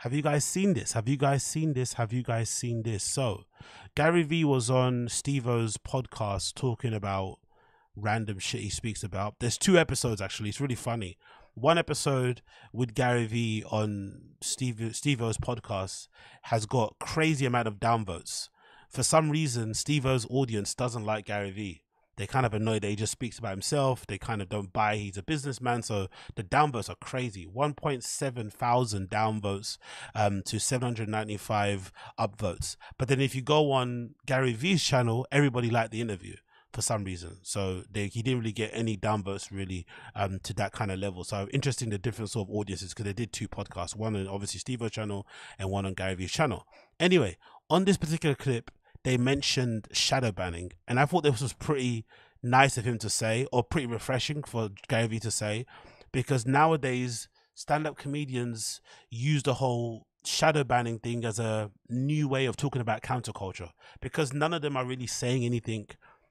Have you guys seen this? Have you guys seen this? Have you guys seen this? So Gary V was on Steve-O's podcast talking about random shit he speaks about. There's two episodes, actually. It's really funny. One episode with Gary V on Steve-O's podcast has got crazy amount of downvotes. For some reason, Steve-O's audience doesn't like Gary V. They're kind of annoyed that he just speaks about himself. They kind of don't buy he's a businessman. So the downvotes are crazy. 1.7 thousand downvotes to 795 upvotes. But then if you go on Gary V's channel, everybody liked the interview for some reason. So he didn't really get any downvotes really to that kind of level. So interesting the different sort of audiences, because they did two podcasts, one on obviously Steve-O's channel and one on Gary V's channel. Anyway, on this particular clip, they mentioned shadow banning, and I thought this was pretty nice of him to say, or pretty refreshing for Gary Vee to say, because nowadays stand-up comedians use the whole shadow banning thing as a new way of talking about counterculture, because none of them are really saying anything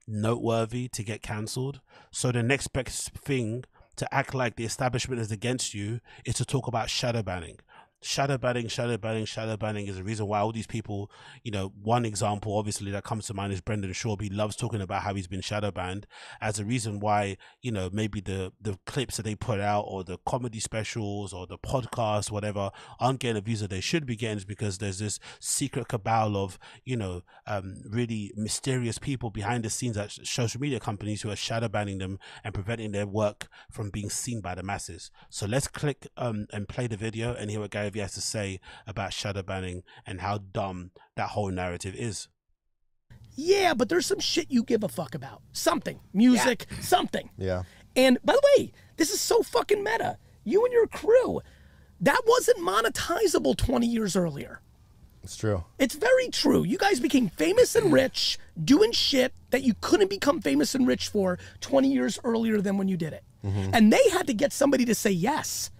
noteworthy to get cancelled. So the next best thing to act like the establishment is against you is to talk about shadow banning. Shadow banning, shadow banning, shadow banning is the reason why all these people, you know, one example obviously that comes to mind is Brendan Schaub. He loves talking about how he's been shadow banned as a reason why, you know, maybe the clips that they put out or the comedy specials or the podcast, whatever, aren't getting the views that they should be getting, is because there's this secret cabal of, you know, really mysterious people behind the scenes at social media companies who are shadow banning them and preventing their work from being seen by the masses. So let's click and play the video and hear what Gary he has to say about shadow banning and how dumb that whole narrative is. Yeah, but there's some shit you give a fuck about. Something. Music. Yeah. Something. Yeah. And by the way, this is so fucking meta. You and your crew, that wasn't monetizable 20 years earlier. It's true. It's very true. You guys became famous and rich doing shit that you couldn't become famous and rich for 20 years earlier than when you did it. Mm-hmm. And they had to get somebody to say yes.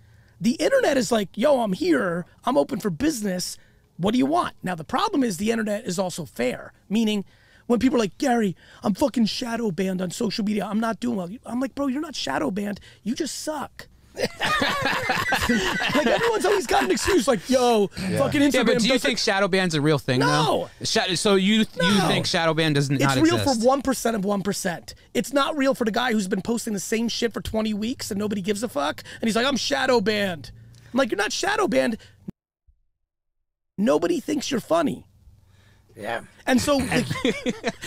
The internet is like, yo, I'm here, I'm open for business, what do you want? Now the problem is the internet is also fair, meaning when people are like, Gary, I'm fucking shadow banned on social media, I'm not doing well. I'm like, bro, you're not shadow banned, you just suck. Like everyone's always got an excuse like, yo, yeah, fucking Instagram. Yeah, but do you think shadow ban's a real thing? No. Though? So you think shadow ban doesn't exist? It's real for 1% of 1%. It's not real for the guy who's been posting the same shit for 20 weeks and nobody gives a fuck. And he's like, I'm shadow banned. I'm like, you're not shadow banned. Nobody thinks you're funny. Yeah. And so, like,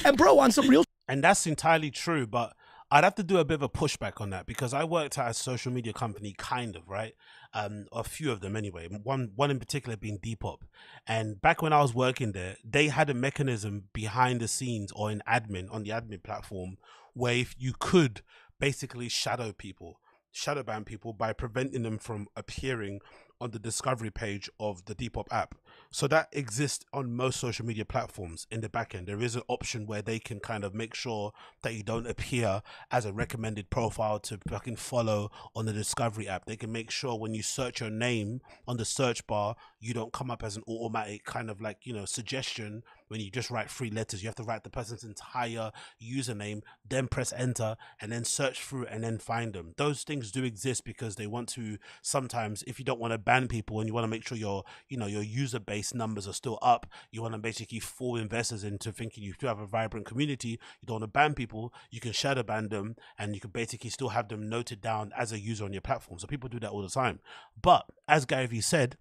and bro, on some real. And that's entirely true, but I'd have to do a bit of a pushback on that, because I worked at a social media company, kind of, right? A few of them anyway, one in particular being Depop. And back when I was working there, they had a mechanism behind the scenes or in admin, on the admin platform, where if you could basically shadow people, shadow ban people by preventing them from appearing on the discovery page of the Depop app. So that exists on most social media platforms in the back end. There is an option where they can kind of make sure that you don't appear as a recommended profile to fucking follow on the discovery app. They can make sure when you search your name on the search bar, you don't come up as an automatic kind of like, you know, suggestion. When you just write 3 letters, you have to write the person's entire username, then press enter and then search through and then find them. Those things do exist because they want to sometimes, if you don't want to ban people and you want to make sure your, you know, your user base numbers are still up, you want to basically fool investors into thinking you do have a vibrant community, you don't want to ban people, you can shadow ban them and you can basically still have them noted down as a user on your platform. So people do that all the time. But as Gary Vee said,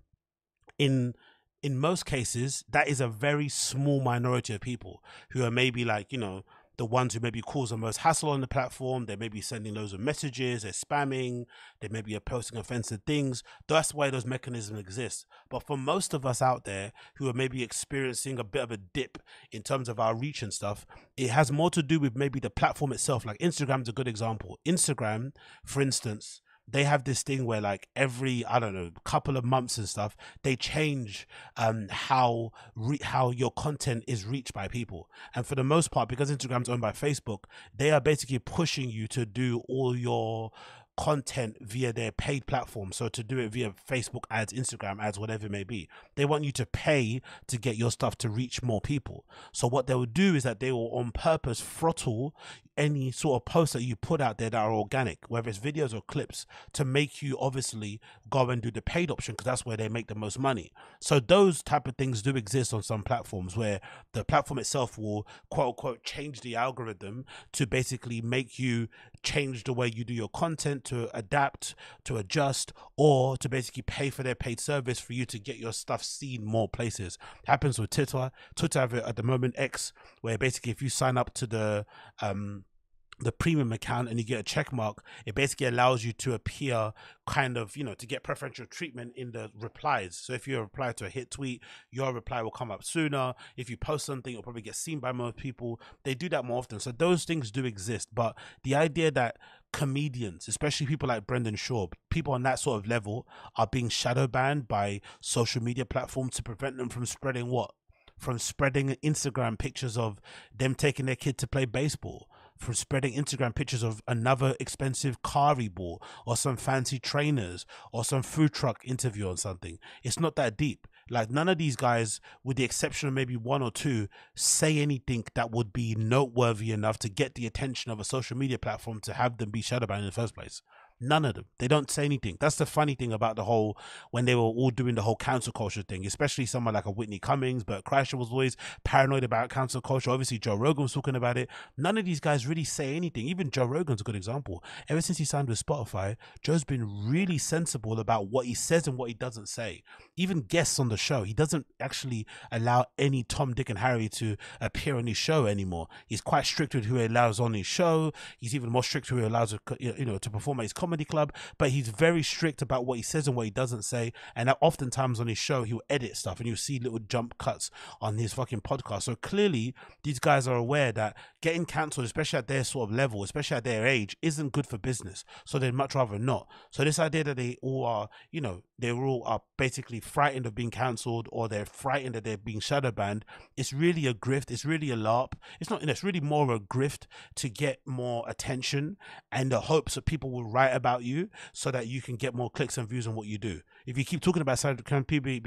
in most cases, that is a very small minority of people who are maybe like, you know, the ones who maybe cause the most hassle on the platform. They may be sending loads of messages, they're spamming, they may be posting offensive things. That's why those mechanisms exist. But for most of us out there who are maybe experiencing a bit of a dip in terms of our reach and stuff, it has more to do with maybe the platform itself. Like Instagram's a good example. Instagram, for instance, they have this thing where like every, I don't know, couple of months and stuff, they change how your content is reached by people. And for the most part, because Instagram's owned by Facebook, they are basically pushing you to do all your content via their paid platform. So to do it via Facebook ads, Instagram ads, whatever it may be, they want you to pay to get your stuff to reach more people. So what they will do is that they will on purpose throttle any sort of posts that you put out there that are organic, whether it's videos or clips, to make you obviously go and do the paid option, because that's where they make the most money. So those type of things do exist on some platforms, where the platform itself will quote unquote change the algorithm to basically make you change the way you do your content, to adapt, to adjust, or to basically pay for their paid service for you to get your stuff seen more places. It happens with Twitter at the moment, X, where basically if you sign up to the premium account and you get a check mark, it basically allows you to appear kind of, you know, to get preferential treatment in the replies. So if you reply to a hit tweet, your reply will come up sooner. If you post something, it'll probably get seen by more people. They do that more often. So those things do exist. But the idea that comedians, especially people like Brendan Schaub, people on that sort of level, are being shadow banned by social media platforms to prevent them from spreading what? From spreading Instagram pictures of them taking their kid to play baseball, from spreading Instagram pictures of another expensive car reball, or some fancy trainers, or some food truck interview or something. It's not that deep. Like, none of these guys, with the exception of maybe one or two, say anything that would be noteworthy enough to get the attention of a social media platform to have them be shadow banned in the first place. None of them. They don't say anything. That's the funny thing about the whole, when they were all doing the whole cancel culture thing, especially someone like a Whitney Cummings. Bert Kreischer was always paranoid about cancel culture. Obviously, Joe Rogan was talking about it. None of these guys really say anything. Even Joe Rogan's a good example. Ever since he signed with Spotify, Joe's been really sensible about what he says and what he doesn't say. Even guests on the show, he doesn't actually allow any Tom, Dick and Harry to appear on his show anymore. He's quite strict with who he allows on his show. He's even more strict who he allows, you know, to perform at his comedy club. But he's very strict about what he says and what he doesn't say, and oftentimes on his show he'll edit stuff, and you'll see little jump cuts on his fucking podcast. So clearly these guys are aware that getting cancelled, especially at their sort of level, especially at their age, isn't good for business, so they'd much rather not. So this idea that they all are, you know, they all are basically frightened of being cancelled, or they're frightened that they're being shadow banned, it's really a grift, it's really a LARP. It's not, it's really more a grift to get more attention, and the hopes that people will write about you so that you can get more clicks and views on what you do. If you keep talking about people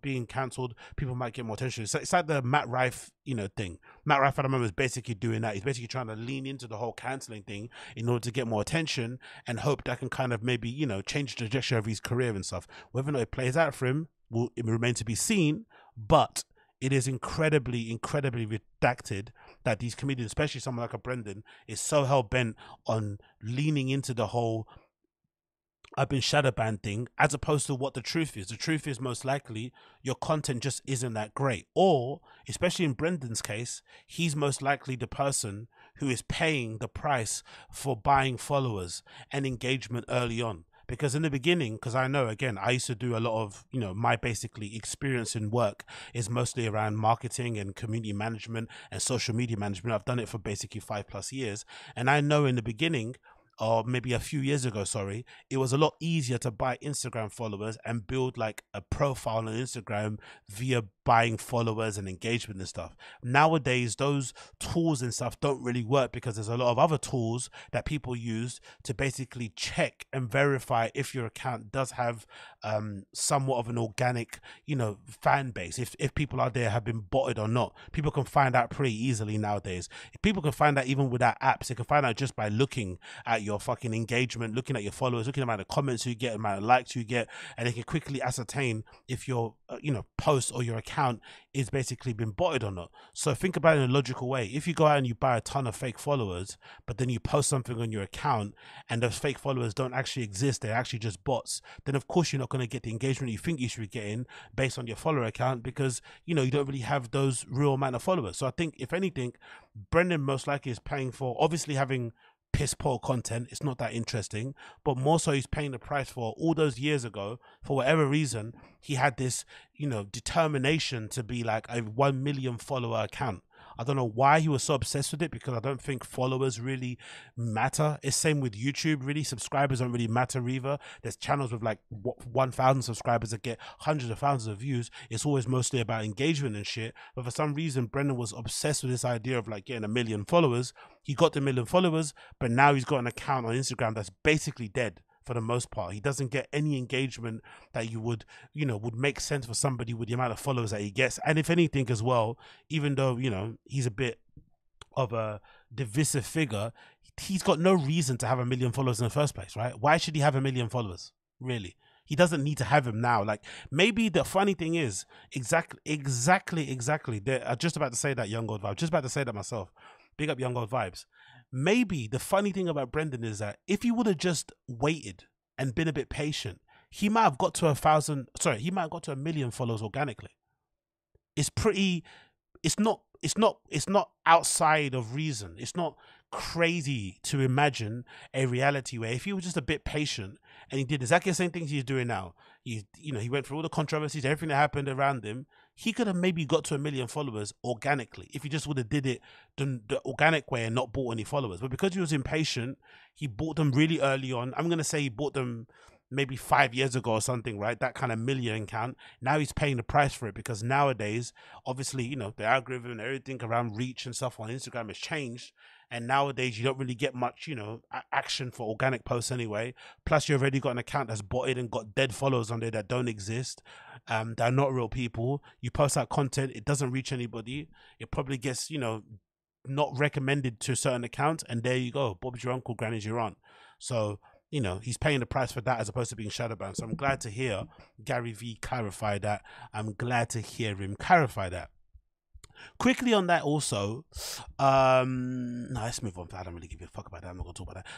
being cancelled, people might get more attention. It's like the Matt Rife, you know, thing. Matt Rife at the moment is basically doing that. He's basically trying to lean into the whole cancelling thing in order to get more attention and hope that can kind of maybe, you know, change the trajectory of his career and stuff. Whether or not it plays out for him will remain to be seen, but it is incredibly, incredibly redacted that these comedians, especially someone like a Brendan, is so hell-bent on leaning into the whole I've been shadow banned thing, as opposed to what the truth is. The truth is, most likely your content just isn't that great, or especially in Brendan's case, he's most likely the person who is paying the price for buying followers and engagement early on. Because in the beginning, because I know, again, I used to do a lot of, you know, my basically experience in work is mostly around marketing and community management and social media management. I've done it for basically 5+ years. And I know in the beginning, or maybe a few years ago, sorry, it was a lot easier to buy Instagram followers and build like a profile on Instagram via buying followers and engagement and stuff. Nowadays, those tools and stuff don't really work, because there's a lot of other tools that people use to basically check and verify if your account does have somewhat of an organic, you know, fan base. If people out there have been botted or not, people can find out pretty easily nowadays. If people can find out even without apps, they can find out just by looking at your fucking engagement, looking at your followers, looking at the comments you get, the amount of likes you get, and they can quickly ascertain if your you know, post or your account is basically been botted or not. So think about it in a logical way. If you go out and you buy a ton of fake followers, but then you post something on your account and those fake followers don't actually exist, they're actually just bots, then of course you're not going to get the engagement you think you should be getting based on your follower account, because, you know, you don't really have those real amount of followers. So I think, if anything, Brendan most likely is paying for, obviously, having piss poor content. It's not that interesting, but more so he's paying the price for all those years ago. For whatever reason, he had this, you know, determination to be like a 1 million follower account. I don't know why he was so obsessed with it, because I don't think followers really matter. It's same with YouTube, really. Subscribers don't really matter either. There's channels with like 1,000 subscribers that get hundreds of thousands of views. It's always mostly about engagement and shit. But for some reason, Brendan was obsessed with this idea of like getting 1 million followers. He got the 1 million followers, but now he's got an account on Instagram that's basically dead. For the most part, he doesn't get any engagement that you would, you know, would make sense for somebody with the amount of followers that he gets. And if anything as well, even though, you know, he's a bit of a divisive figure, he's got no reason to have 1 million followers in the first place, right? Why should he have 1 million followers, really? He doesn't need to have him now. Like, maybe the funny thing is, exactly, I'm just about to say that, Young Gold Vibe, just about to say that myself. Big up Young Gold Vibes. Maybe the funny thing about Brendan is that if he would have just waited and been a bit patient, he might have got to 1 million followers organically. It's pretty, it's not outside of reason. It's not crazy to imagine a reality where if he was just a bit patient and he did exactly the same things he's doing now, he went through all the controversies, everything that happened around him, he could have maybe got to 1 million followers organically if he just would have did it the organic way and not bought any followers. But because he was impatient, he bought them really early on. I'm going to say he bought them maybe 5 years ago or something, right? That kind of million count. Now he's paying the price for it, because nowadays, obviously, you know, the algorithm and everything around reach and stuff on Instagram has changed. And nowadays, you don't really get much, you know, action for organic posts anyway. Plus, you've already got an account that's botted and got dead followers on there that don't exist. They're not real people. You post that content, it doesn't reach anybody. It probably gets, you know, not recommended to certain accounts. And there you go. Bob's your uncle, Granny's your aunt. So, you know, he's paying the price for that as opposed to being shadow banned. So I'm glad to hear Gary V clarify that. I'm glad to hear him clarify that. Quickly on that also, let's move on. I don't really give a fuck about that. I'm not gonna talk about that.